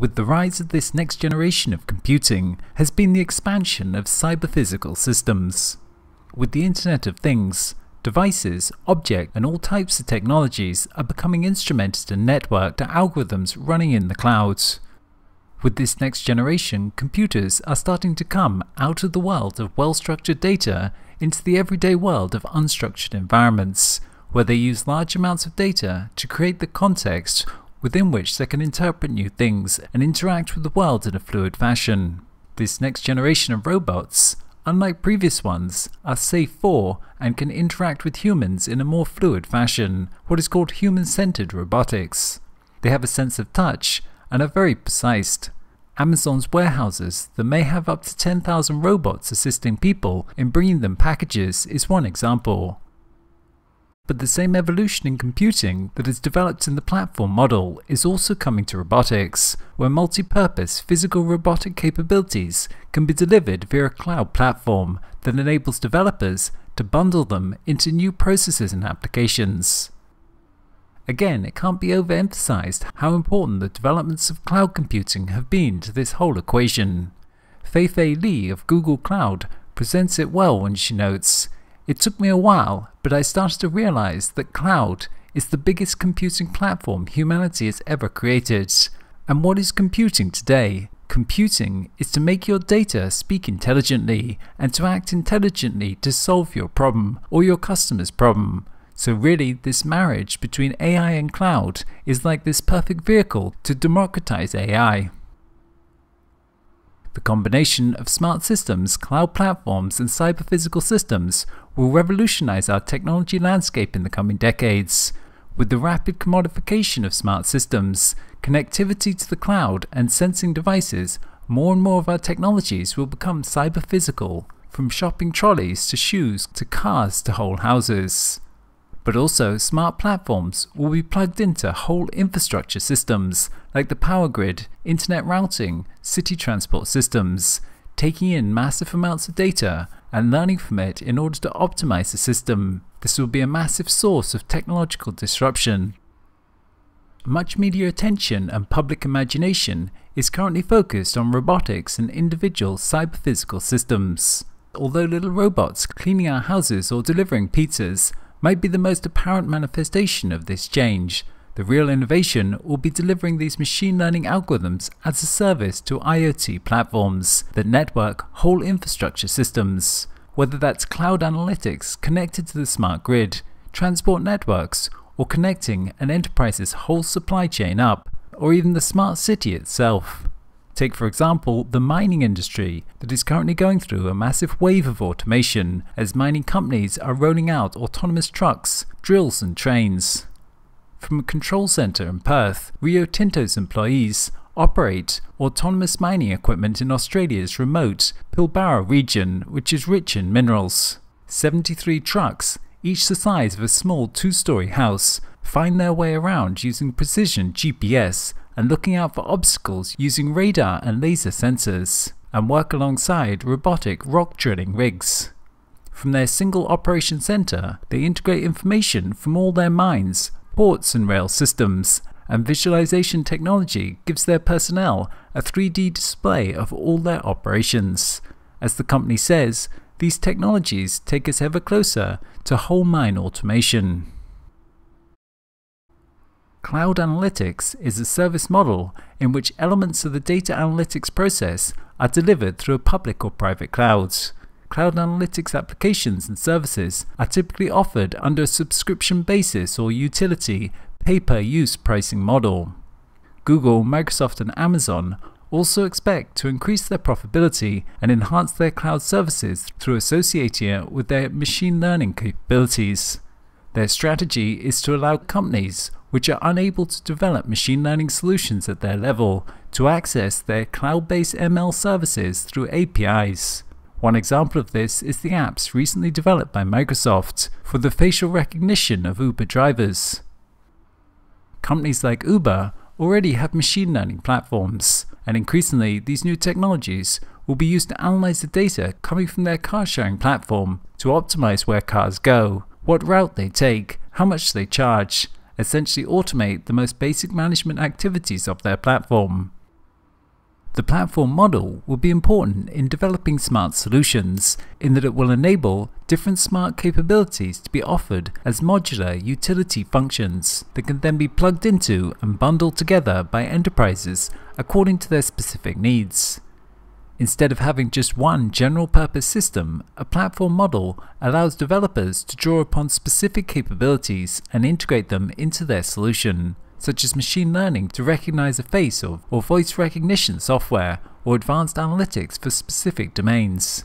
with the rise of this next generation of computing has been the expansion of cyber-physical systems. With the Internet of Things, devices, objects and all types of technologies are becoming instrumented and networked to algorithms running in the clouds. With this next generation, computers are starting to come out of the world of well-structured data into the everyday world of unstructured environments, where they use large amounts of data to create the context within which they can interpret new things and interact with the world in a fluid fashion. This next generation of robots, unlike previous ones, are safe for and can interact with humans in a more fluid fashion, what is called human-centered robotics. They have a sense of touch and are very precise. Amazon's warehouses that may have up to 10,000 robots assisting people in bringing them packages is one example. But the same evolution in computing that is developed in the platform model is also coming to robotics, where multi-purpose physical robotic capabilities can be delivered via a cloud platform that enables developers to bundle them into new processes and applications. Again, it can't be overemphasized how important the developments of cloud computing have been to this whole equation. Fei-Fei Li of Google Cloud presents it well when she notes, "It took me a while, but I started to realize that cloud is the biggest computing platform humanity has ever created. And what is computing today? Computing is to make your data speak intelligently and to act intelligently to solve your problem or your customer's problem. So really, this marriage between AI and cloud is like this perfect vehicle to democratize AI." The combination of smart systems, cloud platforms and cyber-physical systems will revolutionize our technology landscape in the coming decades. With the rapid commodification of smart systems, connectivity to the cloud and sensing devices, more and more of our technologies will become cyber-physical, from shopping trolleys to shoes to cars to whole houses. But also, smart platforms will be plugged into whole infrastructure systems like the power grid, internet routing, city transport systems, taking in massive amounts of data and learning from it in order to optimize the system. This will be a massive source of technological disruption. Much media attention and public imagination is currently focused on robotics and individual cyber-physical systems. Although little robots cleaning our houses or delivering pizzas might be the most apparent manifestation of this change, the real innovation will be delivering these machine learning algorithms as a service to IoT platforms that network whole infrastructure systems, whether that's cloud analytics connected to the smart grid, transport networks, or connecting an enterprise's whole supply chain up, or even the smart city itself. Take, for example, the mining industry that is currently going through a massive wave of automation as mining companies are rolling out autonomous trucks, drills and trains. From a control centre in Perth, Rio Tinto's employees operate autonomous mining equipment in Australia's remote Pilbara region, which is rich in minerals. 73 trucks, each the size of a small two-storey house, find their way around using precision GPS and looking out for obstacles using radar and laser sensors, and work alongside robotic rock drilling rigs. From their single operation centre, they integrate information from all their mines, ports and rail systems, and visualization technology gives their personnel a 3D display of all their operations. As the company says, these technologies take us ever closer to whole mine automation. Cloud analytics is a service model in which elements of the data analytics process are delivered through a public or private clouds. Cloud analytics applications and services are typically offered under a subscription basis or utility pay-per-use pricing model. Google, Microsoft and Amazon also expect to increase their profitability and enhance their cloud services through associating it with their machine learning capabilities. Their strategy is to allow companies which are unable to develop machine learning solutions at their level to access their cloud-based ML services through APIs. One example of this is the apps recently developed by Microsoft for the facial recognition of Uber drivers. Companies like Uber already have machine learning platforms, and increasingly these new technologies will be used to analyze the data coming from their car-sharing platform to optimize where cars go, what route they take, how much they charge, essentially automate the most basic management activities of their platform. The platform model will be important in developing smart solutions, in that it will enable different smart capabilities to be offered as modular utility functions that can then be plugged into and bundled together by enterprises according to their specific needs. Instead of having just one general purpose system, a platform model allows developers to draw upon specific capabilities and integrate them into their solution, such as machine learning to recognize a face or voice recognition software, or advanced analytics for specific domains.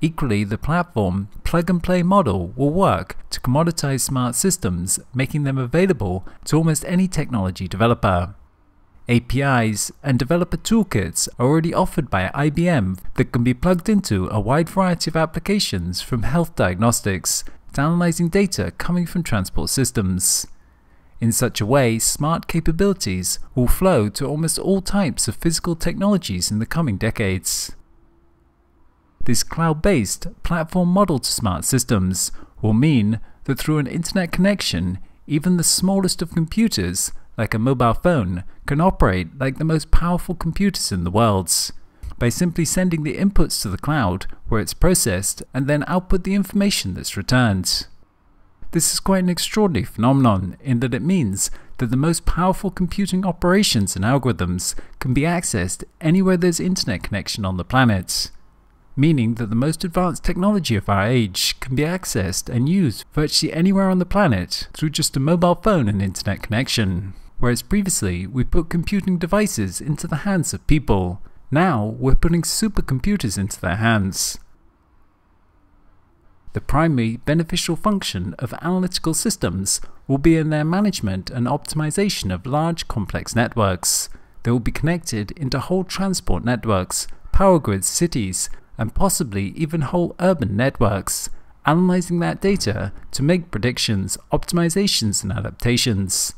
Equally, the platform plug-and-play model will work to commoditize smart systems, making them available to almost any technology developer. APIs and developer toolkits are already offered by IBM that can be plugged into a wide variety of applications, from health diagnostics to analyzing data coming from transport systems. In such a way, smart capabilities will flow to almost all types of physical technologies in the coming decades. This cloud-based platform model to smart systems will mean that through an internet connection, even the smallest of computers, like a mobile phone, can operate like the most powerful computers in the world, by simply sending the inputs to the cloud where it's processed and then output the information that's returned. This is quite an extraordinary phenomenon, in that it means that the most powerful computing operations and algorithms can be accessed anywhere there's internet connection on the planet, meaning that the most advanced technology of our age can be accessed and used virtually anywhere on the planet through just a mobile phone and internet connection. Whereas previously we put computing devices into the hands of people, now we're putting supercomputers into their hands. The primary beneficial function of analytical systems will be in their management and optimization of large complex networks. They will be connected into whole transport networks, power grids, cities, and possibly even whole urban networks, analyzing that data to make predictions, optimizations, and adaptations.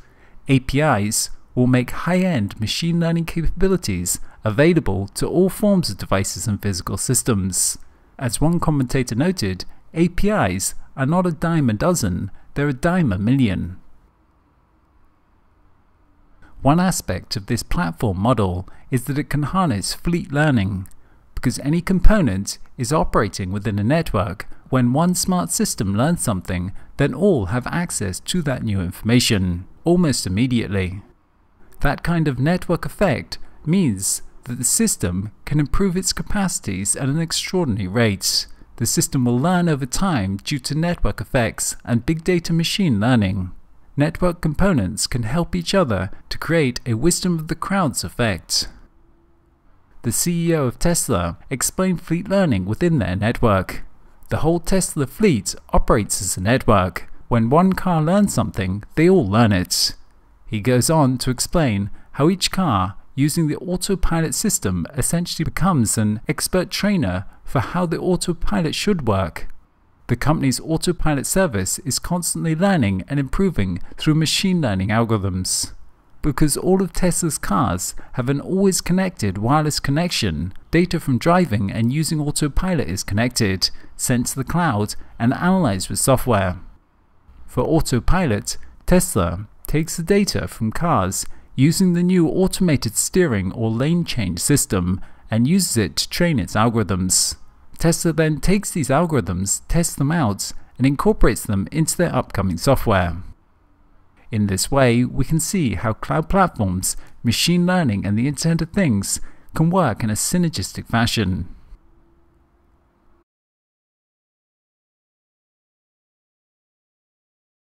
APIs will make high-end machine learning capabilities available to all forms of devices and physical systems. As one commentator noted, APIs are not a dime a dozen, they're a dime a million. One aspect of this platform model is that it can harness fleet learning, because any component is operating within a network. When one smart system learns something, then all have access to that new information almost immediately. That kind of network effect means that the system can improve its capacities at an extraordinary rate. The system will learn over time due to network effects and big data machine learning. Network components can help each other to create a wisdom of the crowds effect. The CEO of Tesla explained fleet learning within their network. The whole Tesla fleet operates as a network. When one car learns something, they all learn it. He goes on to explain how each car, using the autopilot system, essentially becomes an expert trainer for how the autopilot should work. The company's autopilot service is constantly learning and improving through machine learning algorithms. Because all of Tesla's cars have an always connected wireless connection, data from driving and using autopilot is collected, sent to the cloud, and analyzed with software. For autopilot, Tesla takes the data from cars using the new automated steering or lane change system and uses it to train its algorithms. Tesla then takes these algorithms, tests them out, and incorporates them into their upcoming software. In this way, we can see how cloud platforms, machine learning, and the Internet of Things can work in a synergistic fashion.